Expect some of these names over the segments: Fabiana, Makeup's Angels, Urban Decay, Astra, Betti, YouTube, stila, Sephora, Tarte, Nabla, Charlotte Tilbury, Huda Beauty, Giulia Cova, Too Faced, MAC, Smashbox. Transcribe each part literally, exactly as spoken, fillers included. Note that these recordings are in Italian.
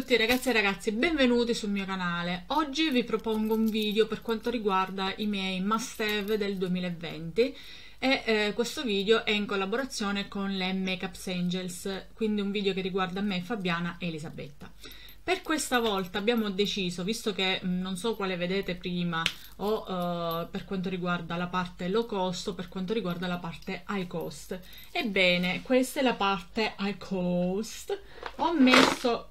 tutti ragazzi e ragazze, benvenuti sul mio canale. Oggi vi propongo un video per quanto riguarda i miei must have del duemilaventi e eh, questo video è in collaborazione con le Makeup's Angels, quindi un video che riguarda me, Fabiana e Elisabetta. Per questa volta abbiamo deciso, visto che mh, non so quale vedete prima o uh, per quanto riguarda la parte low cost o per quanto riguarda la parte high cost. Ebbene, questa è la parte high cost. Ho messo,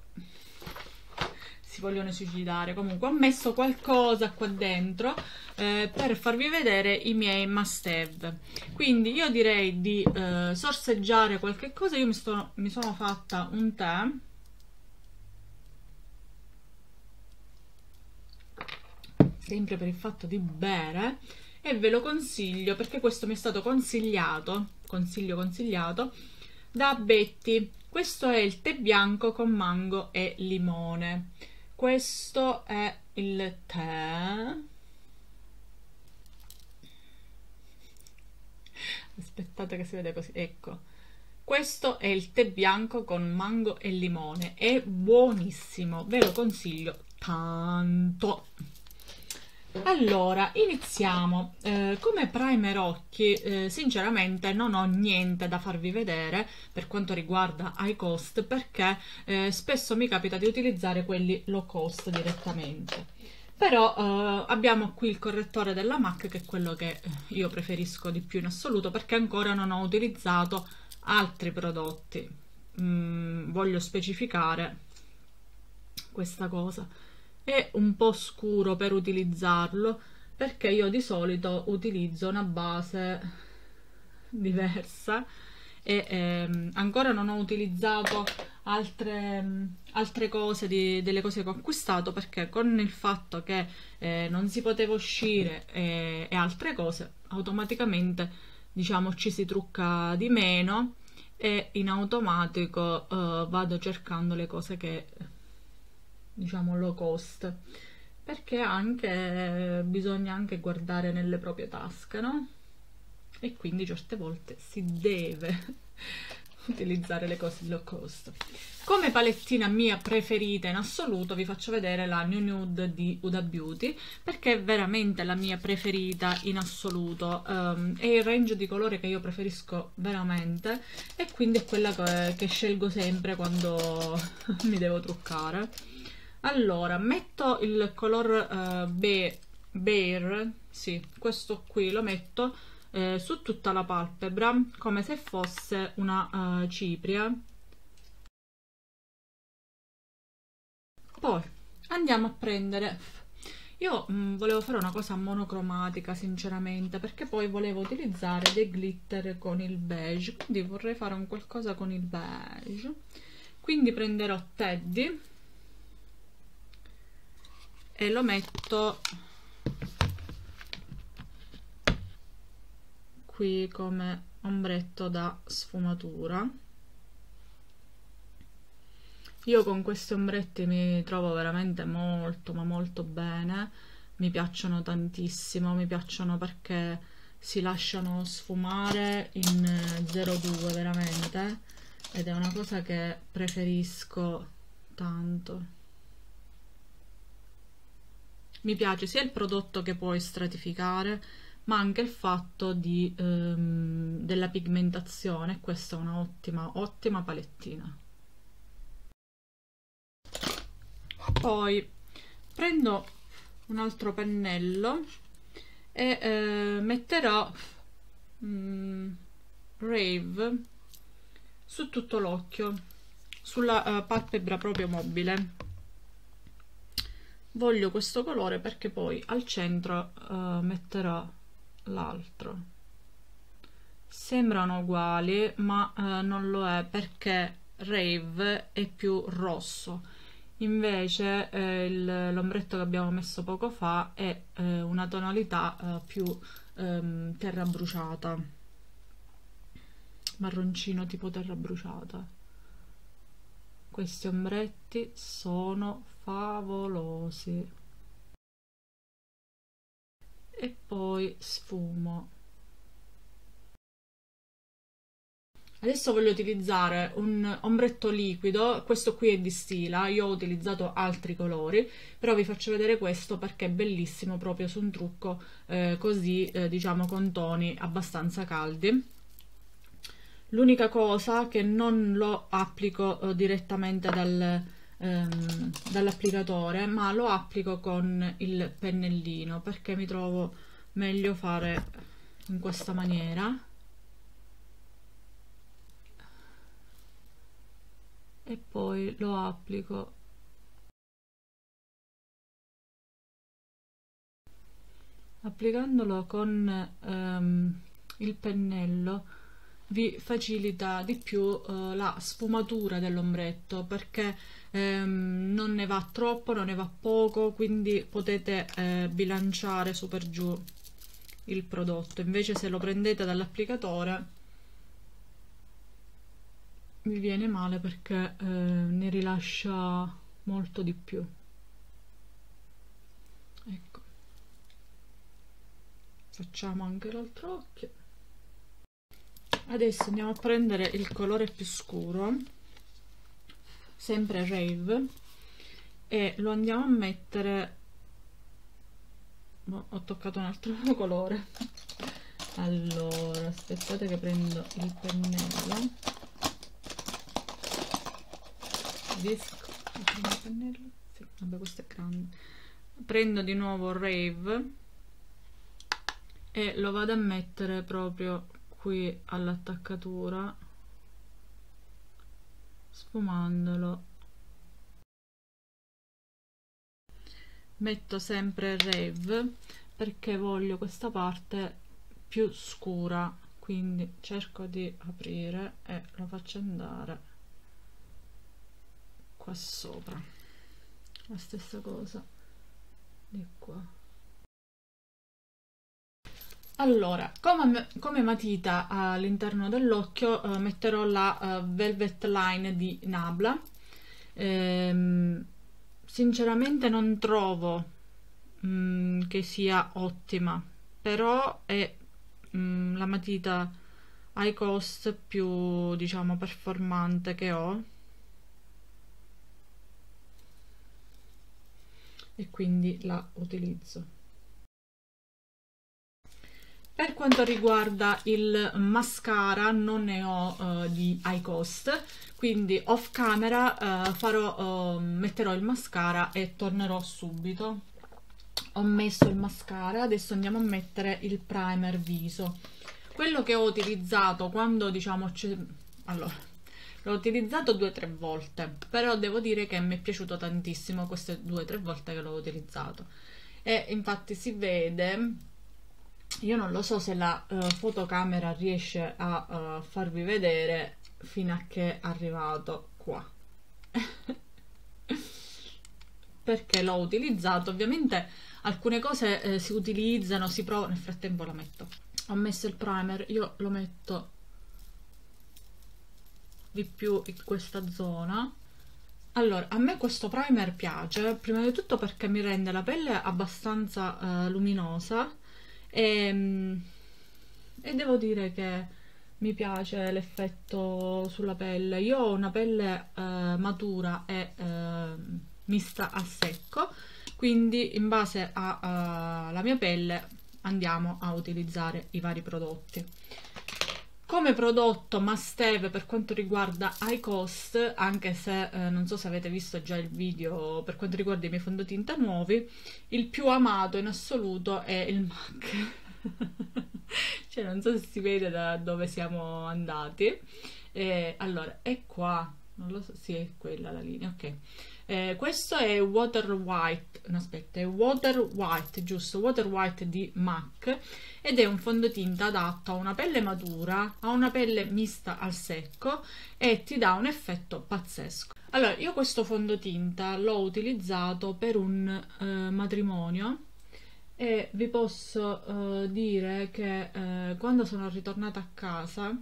si vogliono suicidare, comunque ho messo qualcosa qua dentro eh, per farvi vedere i miei must have. Quindi io direi di eh, sorseggiare qualche cosa. Io mi, sto, mi sono fatta un tè. Sempre per il fatto di bere, e ve lo consiglio perché questo mi è stato consigliato, consiglio consigliato da Betty. Questo è il tè bianco con mango e limone. Questo è il tè. Aspettate che si vede così, ecco. Questo è il tè bianco con mango e limone, è buonissimo, ve lo consiglio tanto. Allora, iniziamo. Eh, come primer occhi, eh, sinceramente non ho niente da farvi vedere per quanto riguarda high cost, perché eh, spesso mi capita di utilizzare quelli low cost direttamente. Però eh, abbiamo qui il correttore della MAC, che è quello che io preferisco di più in assoluto, perché ancora non ho utilizzato altri prodotti. Mm, voglio specificare questa cosa. È un po' scuro per utilizzarlo, perché io di solito utilizzo una base diversa e ehm, ancora non ho utilizzato altre, altre cose di, delle cose che ho acquistato, perché con il fatto che eh, non si poteva uscire e, e altre cose, automaticamente, diciamo, ci si trucca di meno e in automatico eh, vado cercando le cose che, diciamo, low cost, perché anche bisogna anche guardare nelle proprie tasche, no? E quindi certe volte si deve utilizzare le cose low cost. Come palettina mia preferita in assoluto vi faccio vedere la New Nude di Huda Beauty, perché è veramente la mia preferita in assoluto, um, è il range di colore che io preferisco veramente, e quindi è quella che, che scelgo sempre quando mi devo truccare. Allora, metto il color uh, be Bear, sì, questo qui lo metto eh, su tutta la palpebra, come se fosse una uh, cipria. Poi andiamo a prendere... Io mh, volevo fare una cosa monocromatica, sinceramente, perché poi volevo utilizzare dei glitter con il beige, quindi vorrei fare un qualcosa con il beige. Quindi prenderò Teddy e lo metto qui come ombretto da sfumatura. Io con questi ombretti mi trovo veramente molto ma molto bene, mi piacciono tantissimo, mi piacciono perché si lasciano sfumare in zero due veramente, ed è una cosa che preferisco tanto. Mi piace sia il prodotto che puoi stratificare, ma anche il fatto di, ehm, della pigmentazione. Questa è una ottima, ottima palettina. Poi prendo un altro pennello e eh, metterò mm, Rave su tutto l'occhio, sulla uh, palpebra proprio mobile. Voglio questo colore perché poi al centro uh, metterò l'altro. Sembrano uguali, ma uh, non lo è, perché Rave è più rosso. Invece eh, l'ombretto che abbiamo messo poco fa è eh, una tonalità eh, più ehm, terra bruciata. Marroncino tipo terra bruciata. Questi ombretti sono favolosi. E poi sfumo. Adesso voglio utilizzare un ombretto liquido, questo qui è di Stila, io ho utilizzato altri colori, però vi faccio vedere questo perché è bellissimo proprio su un trucco eh, così, eh, diciamo con toni abbastanza caldi. L'unica cosa che non lo applico eh, direttamente dal, ehm, dall'applicatore, ma lo applico con il pennellino, perché mi trovo meglio fare in questa maniera. E poi lo applico. Applicandolo con ehm, il pennello vi facilita di più eh, la sfumatura dell'ombretto, perché ehm, non ne va troppo, non ne va poco, quindi potete eh, bilanciare su per giù il prodotto. Invece se lo prendete dall'applicatore vi viene male perché eh, ne rilascia molto di più. Ecco, facciamo anche l'altro occhio. Adesso andiamo a prendere il colore più scuro, sempre Rave, e lo andiamo a mettere... Oh, ho toccato un altro colore. Allora, aspettate che prendo il pennello. Riesco a prendere il pennello? Sì, vabbè, questo è grande. Prendo di nuovo Rave e lo vado a mettere proprio qui all'attaccatura, sfumandolo. Metto sempre Rave perché voglio questa parte più scura, quindi cerco di aprire e lo faccio andare qua sopra. La stessa cosa di qua. Allora, come, come matita all'interno dell'occhio eh, metterò la eh, Velvet Line di Nabla. Ehm, sinceramente non trovo mh, che sia ottima, però è mh, la matita high cost più, diciamo, performante che ho, e quindi la utilizzo. Per quanto riguarda il mascara non ne ho eh, di high cost, quindi off camera eh, farò, eh, metterò il mascara e tornerò subito. Ho messo il mascara, adesso andiamo a mettere il primer viso. Quello che ho utilizzato quando, diciamo, allora, l'ho utilizzato due o tre volte, però devo dire che mi è piaciuto tantissimo queste due o tre volte che l'ho utilizzato. E infatti si vede... Io non lo so se la uh, fotocamera riesce a uh, farvi vedere fino a che è arrivato qua perché l'ho utilizzato. Ovviamente alcune cose eh, si utilizzano, si provano. Nel frattempo la metto. Ho messo il primer, io lo metto di più in questa zona. Allora, a me questo primer piace prima di tutto perché mi rende la pelle abbastanza uh, luminosa. E, e devo dire che mi piace l'effetto sulla pelle. Io ho una pelle eh, matura e eh, mista a secco, quindi in base alla mia pelle andiamo a utilizzare i vari prodotti. Come prodotto must have per quanto riguarda high cost, anche se eh, non so se avete visto già il video per quanto riguarda i miei fondotinta nuovi, il più amato in assoluto è il MAC. Cioè, non so se si vede da dove siamo andati. Eh, allora, è qua, non lo so, sì, è quella la linea, ok. Eh, questo è Water White, no, aspetta, è Water White, giusto, Water White di MAC, ed è un fondotinta adatto a una pelle matura, a una pelle mista al secco, e ti dà un effetto pazzesco. Allora, io questo fondotinta l'ho utilizzato per un eh, matrimonio e vi posso eh, dire che eh, quando sono ritornata a casa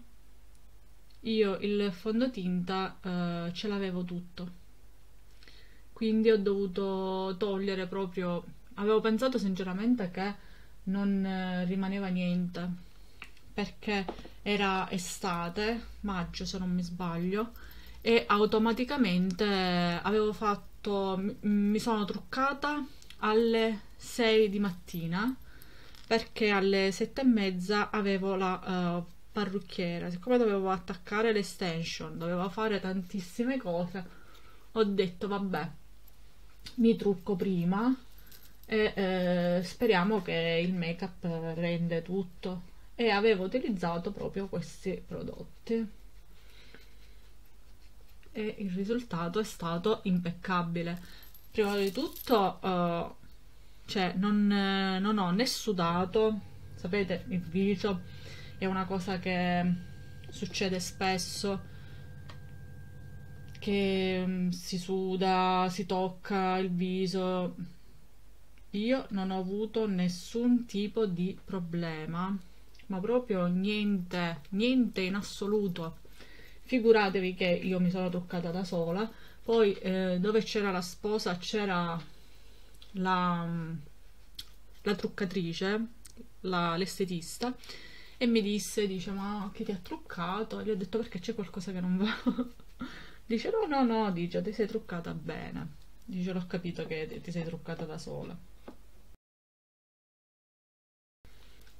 io il fondotinta eh, ce l'avevo tutto. Quindi ho dovuto togliere proprio, avevo pensato sinceramente che non rimaneva niente, perché era estate, maggio se non mi sbaglio, e automaticamente avevo fatto, mi sono truccata alle sei di mattina perché alle sette e mezza avevo la uh, parrucchiera. Siccome dovevo attaccare l'extension, dovevo fare tantissime cose, ho detto vabbè, mi trucco prima e eh, speriamo che il make up rende tutto, e avevo utilizzato proprio questi prodotti e il risultato è stato impeccabile. Prima di tutto eh, cioè non, eh, non ho né sudato, sapete il viso è una cosa che succede spesso, che si suda, si tocca il viso. Io non ho avuto nessun tipo di problema, ma proprio niente, niente in assoluto. Figuratevi che io mi sono toccata da sola, poi eh, dove c'era la sposa c'era la, la truccatrice, l'estetista, e mi disse, dice, ma chi ti ha truccato? E gli ho detto, perché c'è qualcosa che non va? Dice, no, no, no, dice, ti sei truccata bene. Dice, l'ho capito che ti sei truccata da sola.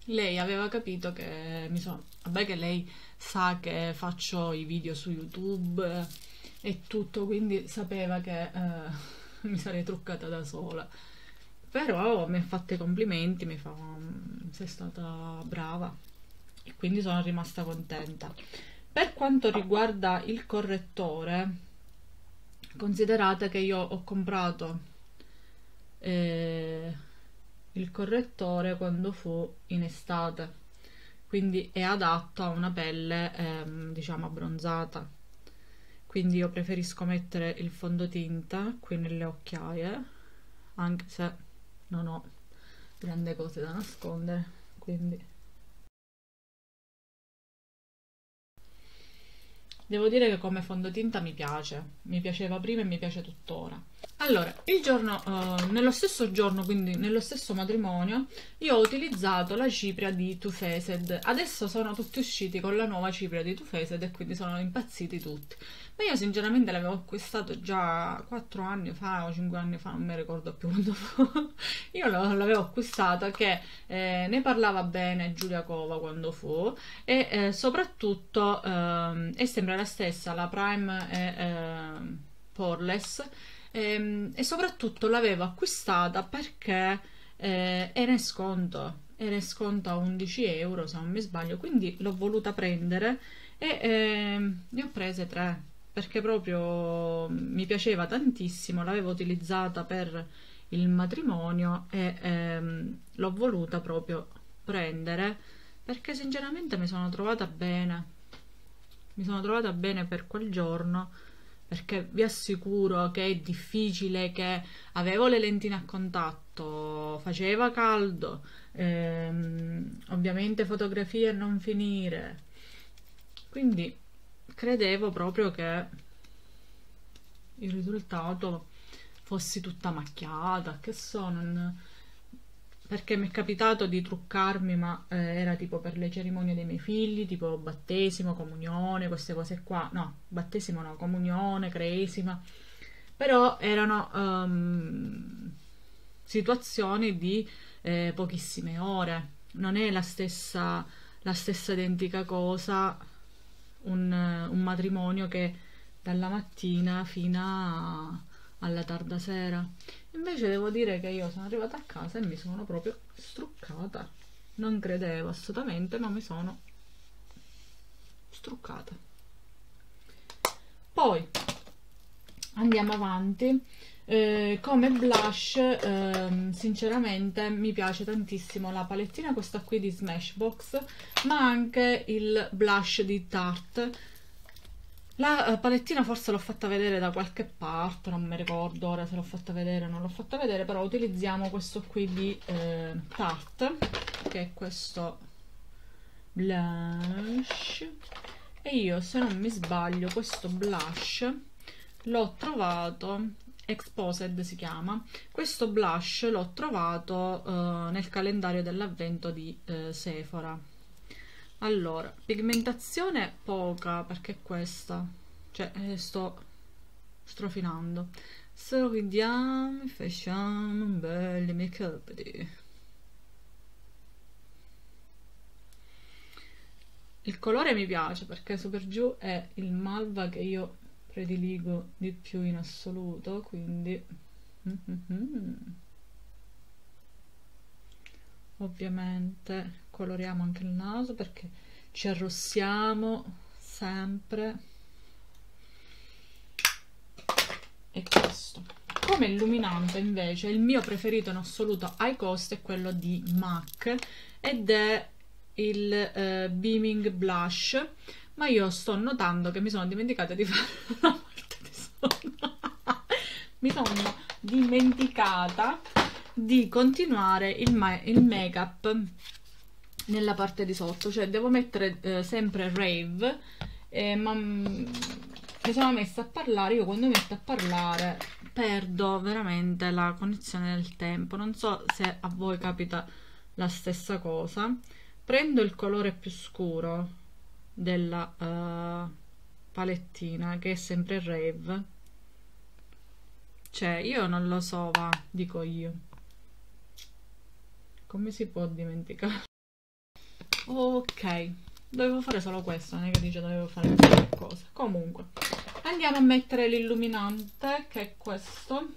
Lei aveva capito che mi sono... Vabbè che lei sa che faccio i video su YouTube e tutto, quindi sapeva che eh, mi sarei truccata da sola. Però mi ha fatto i complimenti, mi fa, sei stata brava. E quindi sono rimasta contenta. Per quanto riguarda il correttore, considerate che io ho comprato eh, il correttore quando fu in estate, quindi è adatto a una pelle eh, diciamo abbronzata, quindi io preferisco mettere il fondotinta qui nelle occhiaie, anche se non ho grandi cose da nascondere, quindi devo dire che come fondotinta mi piace, mi piaceva prima e mi piace tuttora. Allora, il giorno, eh, nello stesso giorno, quindi nello stesso matrimonio, io ho utilizzato la cipria di Too Faced. Adesso sono tutti usciti con la nuova cipria di Too Faced e quindi sono impazziti tutti. Ma io sinceramente l'avevo acquistato già quattro anni fa o cinque anni fa, non mi ricordo più quando fu. Io l'avevo acquistata che eh, ne parlava bene Giulia Cova quando fu, e eh, soprattutto eh, è sempre la stessa, la Prime e eh, Poreless, e, e soprattutto l'avevo acquistata perché eh, era in sconto, era in sconto a undici euro se non mi sbaglio, quindi l'ho voluta prendere e eh, ne ho prese tre perché proprio mi piaceva tantissimo, l'avevo utilizzata per il matrimonio e ehm, l'ho voluta proprio prendere perché sinceramente mi sono trovata bene, mi sono trovata bene per quel giorno, perché vi assicuro che è difficile, che avevo le lentine a contatto, faceva caldo, ehm, ovviamente fotografie a non finire, quindi credevo proprio che il risultato fossi tutta macchiata, che so, non... perché mi è capitato di truccarmi, ma eh, era tipo per le cerimonie dei miei figli, tipo battesimo, comunione, queste cose qua, no, battesimo no, comunione, cresima, però erano um, situazioni di eh, pochissime ore, non è la stessa, la stessa identica cosa un, un matrimonio che dalla mattina fino a... alla tarda sera. Invece devo dire che io sono arrivata a casa e mi sono proprio struccata, non credevo assolutamente, ma mi sono struccata. Poi andiamo avanti. Eh, come blush eh, sinceramente mi piace tantissimo la palettina questa qui di Smashbox, ma anche il blush di Tarte. La palettina forse l'ho fatta vedere da qualche parte, non mi ricordo ora se l'ho fatta vedere o non l'ho fatta vedere, però utilizziamo questo qui di eh, Tarte, che è questo blush, e io se non mi sbaglio questo blush l'ho trovato, Exposed si chiama, questo blush l'ho trovato eh, nel calendario dell'avvento di eh, Sephora. Allora, pigmentazione poca, perché questa, cioè eh, sto strofinando. Sorridiamo, facciamo un bel make up di... Il colore mi piace perché super giù è il malva che io prediligo di più in assoluto, quindi mm-hmm. Ovviamente coloriamo anche il naso perché ci arrossiamo sempre. E questo come illuminante invece il mio preferito in assoluto ai costi è quello di MAC ed è il eh, Beaming Blush, ma io sto notando che mi sono dimenticata di fare una volta di sonno mi sono dimenticata di continuare il, ma il make up nella parte di sotto, cioè devo mettere eh, sempre Rave, eh, ma mi sono messa a parlare. Io quando metto a parlare perdo veramente la connessione del tempo, non so se a voi capita la stessa cosa. Prendo il colore più scuro della uh, palettina, che è sempre Rave, cioè io non lo so, va, dico io, come si può dimenticare? Ok, dovevo fare solo questo, non è che dice dovevo fare qualcosa. Comunque andiamo a mettere l'illuminante, che è questo,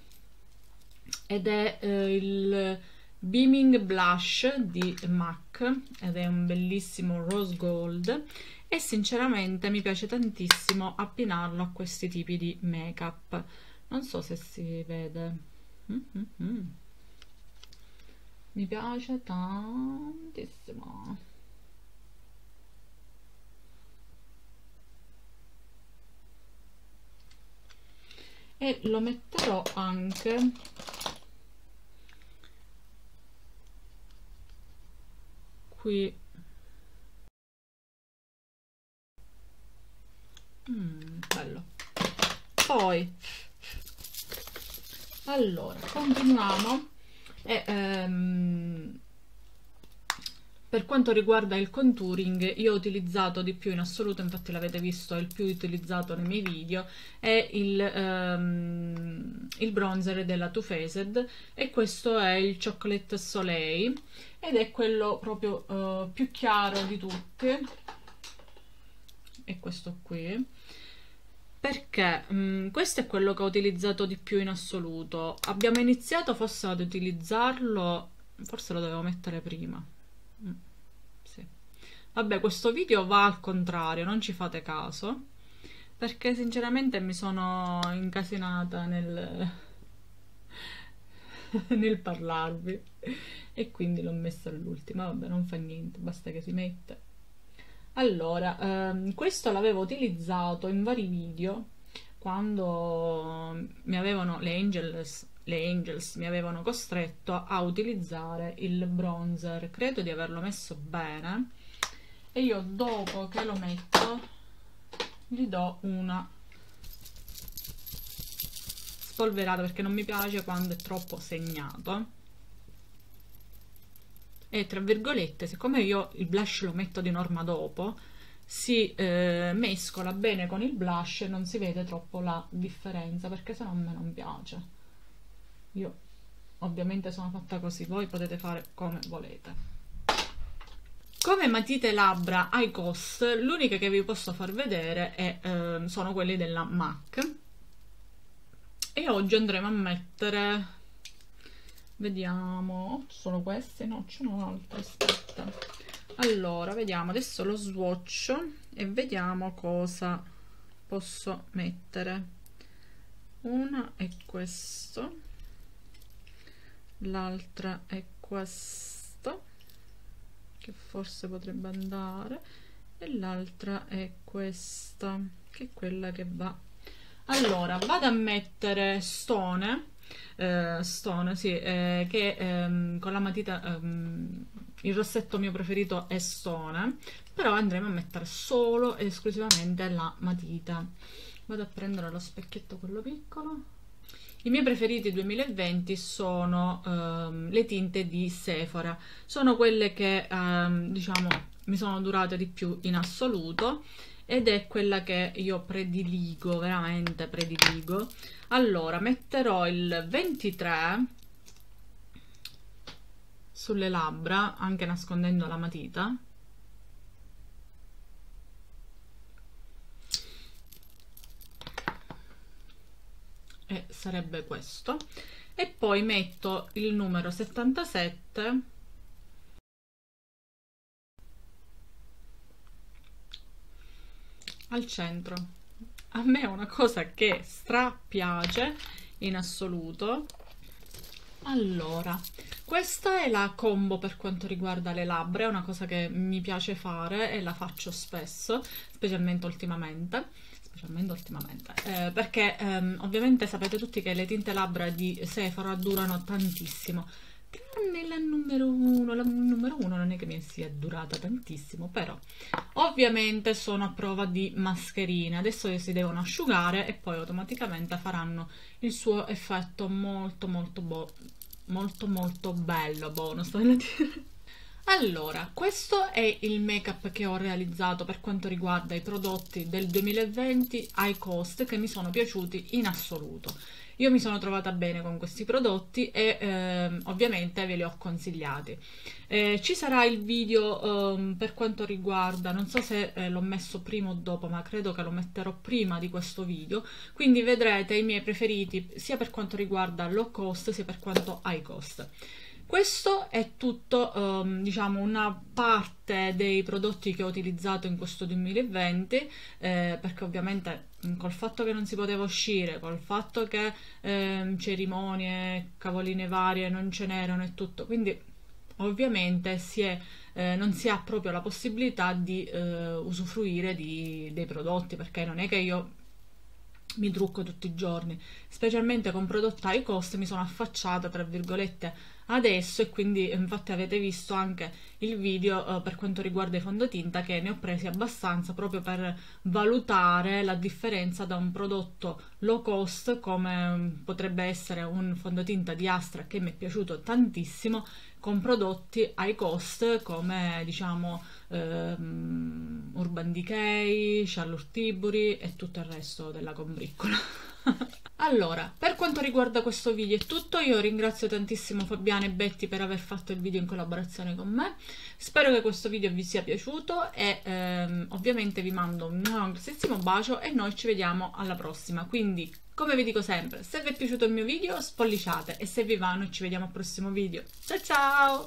ed è eh, il Beaming Blush di MAC ed è un bellissimo rose gold e sinceramente mi piace tantissimo abbinarlo a questi tipi di make up. Non so se si vede, mm-hmm. Mi piace tantissimo. E lo metterò anche qui. Mm, bello. Poi allora continuiamo. E, ehm, per quanto riguarda il contouring, io ho utilizzato di più in assoluto, infatti l'avete visto, è il più utilizzato nei miei video, è il, ehm, il bronzer della Too Faced e questo è il Chocolate Soleil ed è quello proprio eh, più chiaro di tutti, è questo qui, perché mh, questo è quello che ho utilizzato di più in assoluto. Abbiamo iniziato forse ad utilizzarlo, forse lo dovevo mettere prima, mm, sì. Vabbè, questo video va al contrario, non ci fate caso, perché sinceramente mi sono incasinata nel, nel parlarvi e quindi l'ho messa all'ultima. Vabbè, non fa niente, basta che si mette. Allora, ehm, questo l'avevo utilizzato in vari video quando mi avevano le Angels, le Angels mi avevano costretto a utilizzare il bronzer. Credo di averlo messo bene e io dopo che lo metto gli do una spolverata perché non mi piace quando è troppo segnato. E tra virgolette, siccome io il blush lo metto di norma dopo, si eh, mescola bene con il blush e non si vede troppo la differenza, perché se no a me non piace. Io ovviamente sono fatta così, voi potete fare come volete. Come matite labbra ai cost, l'unica che vi posso far vedere è, eh, sono quelle della MAC e oggi andremo a mettere... Vediamo, ci sono queste? No, c'è un'altra, aspetta. Allora, vediamo, adesso lo swatch e vediamo cosa posso mettere. Una è questo, l'altra è questo, che forse potrebbe andare, e l'altra è questa, che è quella che va. Allora, vado a mettere Stone. Uh, Stone, sì, eh, che ehm, con la matita ehm, il rossetto mio preferito è Stone, però andremo a mettere solo ed esclusivamente la matita. Vado a prendere lo specchietto quello piccolo. I miei preferiti duemilaventi sono ehm, le tinte di Sephora, sono quelle che ehm, diciamo mi sono durate di più in assoluto, ed è quella che io prediligo, veramente prediligo. Allora, metterò il ventitré sulle labbra, anche nascondendo la matita. E sarebbe questo. E poi metto il numero settantasette al centro. A me è una cosa che stra piace in assoluto. Allora, questa è la combo per quanto riguarda le labbra, è una cosa che mi piace fare e la faccio spesso, specialmente ultimamente, specialmente ultimamente, eh, perché ehm, ovviamente sapete tutti che le tinte labbra di Sephora durano tantissimo, tranne la numero uno, la numero uno non è che mi sia durata tantissimo, però ovviamente sono a prova di mascherine, adesso si devono asciugare e poi automaticamente faranno il suo effetto molto molto bo molto molto bello, boh, non sto nella dire. Allora, questo è il make-up che ho realizzato per quanto riguarda i prodotti del duemilaventi high cost che mi sono piaciuti in assoluto. Io mi sono trovata bene con questi prodotti e eh, ovviamente ve li ho consigliati. Eh, ci sarà il video eh, per quanto riguarda, non so se eh, l'ho messo prima o dopo, ma credo che lo metterò prima di questo video, quindi vedrete i miei preferiti sia per quanto riguarda low cost sia per quanto high cost. Questo è tutto, um, diciamo, una parte dei prodotti che ho utilizzato in questo duemilaventi, eh, perché ovviamente col fatto che non si poteva uscire, col fatto che eh, cerimonie, cavoline varie non ce n'erano e tutto, quindi ovviamente si è, eh, non si ha proprio la possibilità di eh, usufruire di, dei prodotti, perché non è che io mi trucco tutti i giorni, specialmente con prodotti high cost mi sono affacciata tra virgolette adesso, e quindi infatti avete visto anche il video eh, per quanto riguarda i fondotinta, che ne ho presi abbastanza proprio per valutare la differenza da un prodotto low cost come potrebbe essere un fondotinta di Astra che mi è piaciuto tantissimo, con prodotti high cost come diciamo ehm, Urban Decay, Charlotte Tilbury e tutto il resto della combriccola. Allora, per quanto riguarda questo video è tutto, io ringrazio tantissimo Fabiana e Betty per aver fatto il video in collaborazione con me, spero che questo video vi sia piaciuto e ehm, ovviamente vi mando un grossissimo bacio e noi ci vediamo alla prossima, quindi come vi dico sempre, se vi è piaciuto il mio video spolliciate e se vi va noi ci vediamo al prossimo video, ciao ciao!